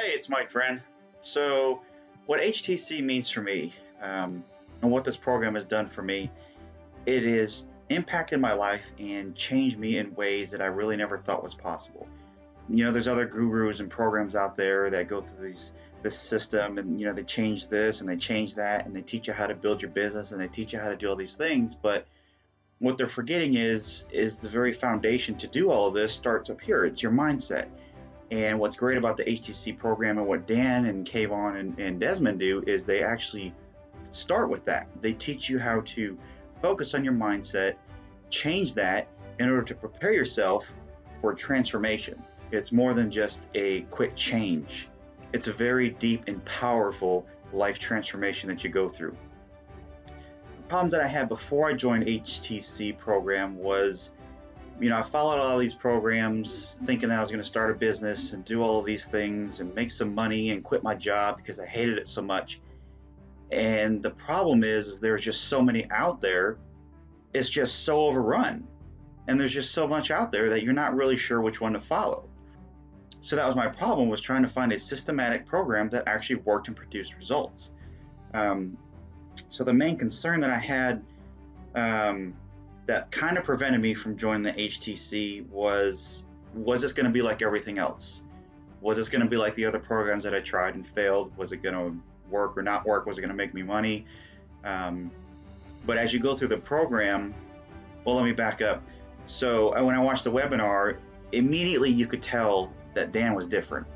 Hey, it's Mike, friend. So what HTC means for me and what this program has done for me, it has impacted my life and changed me in ways that I really never thought was possible. You know, there's other gurus and programs out there that go through this system, and you know, they change this and they change that, and they teach you how to build your business and they teach you how to do all these things. But what they're forgetting is the very foundation to do all of this starts up here. It's your mindset. And what's great about the HTC program and what Dan and Kayvon and Desmond do is they actually start with that. They teach you how to focus on your mindset, change that in order to prepare yourself for transformation. It's more than just a quick change. It's a very deep and powerful life transformation that you go through. The problems that I had before I joined HTC program was, you know, I followed all these programs thinking that I was going to start a business and do all of these things and make some money and quit my job because I hated it so much. And the problem is there's just so many out there. It's just so overrun. And there's just so much out there that you're not really sure which one to follow. So that was my problem, was trying to find a systematic program that actually worked and produced results. So the main concern that I had that kind of prevented me from joining the HTC was this going to be like everything else? Was this going to be like the other programs that I tried and failed? Was it going to work or not work? Was it going to make me money? But as you go through the program, well, let me back up. So when I watched the webinar, immediately you could tell that Dan was different.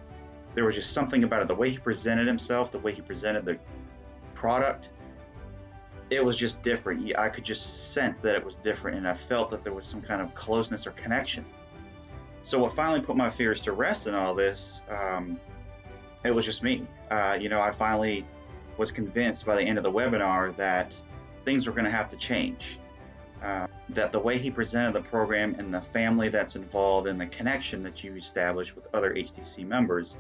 There was just something about it, the way he presented himself, the way he presented the product. It was just different. I could just sense that it was different, and I felt that there was some kind of closeness or connection. So what finally put my fears to rest in all this, it was just me. You know, I finally was convinced by the end of the webinar that things were going to have to change. That the way he presented the program and the family that's involved and the connection that you establish with other HTC members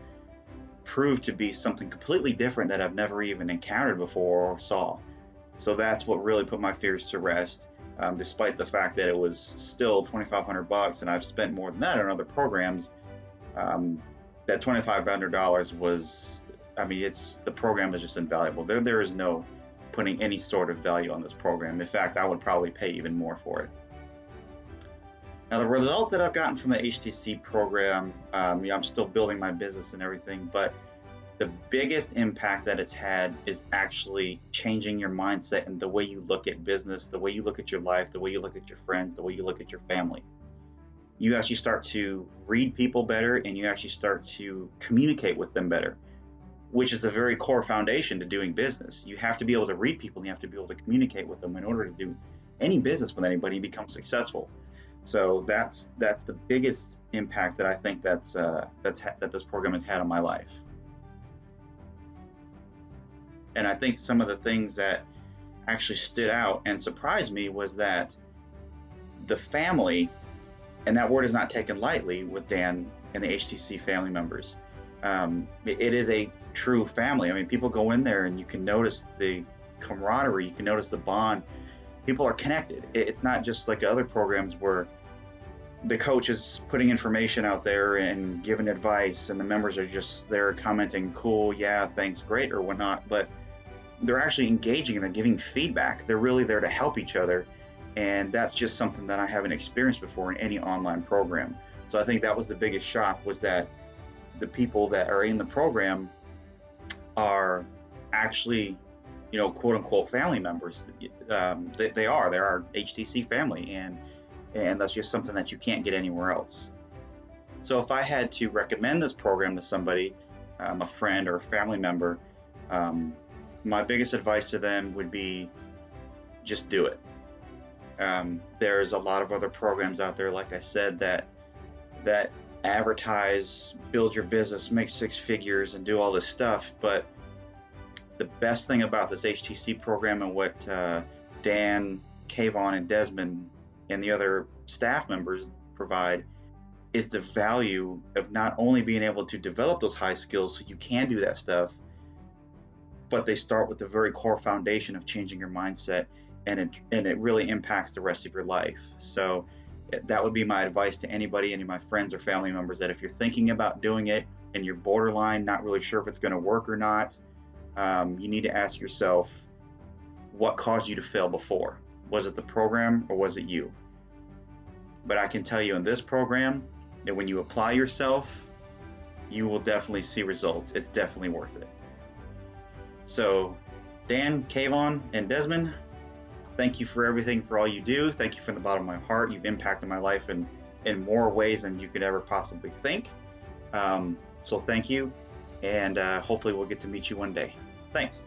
proved to be something completely different that I've never even encountered before or saw. So that's what really put my fears to rest, despite the fact that it was still $2,500 and I've spent more than that on other programs. That $2,500 was, I mean, the program is just invaluable. There is no putting any sort of value on this program. In fact, I would probably pay even more for it. Now, the results that I've gotten from the HTC program, you know, I'm still building my business and everything, but the biggest impact that it's had is actually changing your mindset and the way you look at business, the way you look at your life, the way you look at your friends, the way you look at your family. You actually start to read people better, and you actually start to communicate with them better, which is the very core foundation to doing business. You have to be able to read people, and you have to be able to communicate with them in order to do any business with anybody and become successful. So that's the biggest impact that I think that this program has had on my life. And I think some of the things that actually stood out and surprised me was that the family, and that word is not taken lightly with Dan and the HTC family members. It is a true family. I mean, people go in there and you can notice the camaraderie, you can notice the bond. People are connected. It's not just like other programs where the coach is putting information out there and giving advice, and the members are just there commenting, cool, yeah, thanks, great, or whatnot. But they're actually engaging and they're giving feedback. They're really there to help each other. And that's just something that I haven't experienced before in any online program. So I think that was the biggest shock, was that the people that are in the program are actually, you know, quote unquote family members. They're our HTC family. And that's just something that you can't get anywhere else. So if I had to recommend this program to somebody, a friend or a family member, my biggest advice to them would be just do it. There's a lot of other programs out there, like I said, that advertise, build your business, make six figures, and do all this stuff. But the best thing about this HTC program and what Dan, Kayvon, and Desmond and the other staff members provide is the value of not only being able to develop those high skills so you can do that stuff, but they start with the very core foundation of changing your mindset, and it really impacts the rest of your life. So that would be my advice to anybody, any of my friends or family members, that if you're thinking about doing it, and you're borderline, not really sure if it's going to work or not, you need to ask yourself, what caused you to fail before? Was it the program or was it you? But I can tell you in this program that when you apply yourself, you will definitely see results. It's definitely worth it. So Dan, Kayvon, and Desmond, thank you for everything, for all you do. Thank you from the bottom of my heart. You've impacted my life in more ways than you could ever possibly think. So thank you, and hopefully we'll get to meet you one day. Thanks.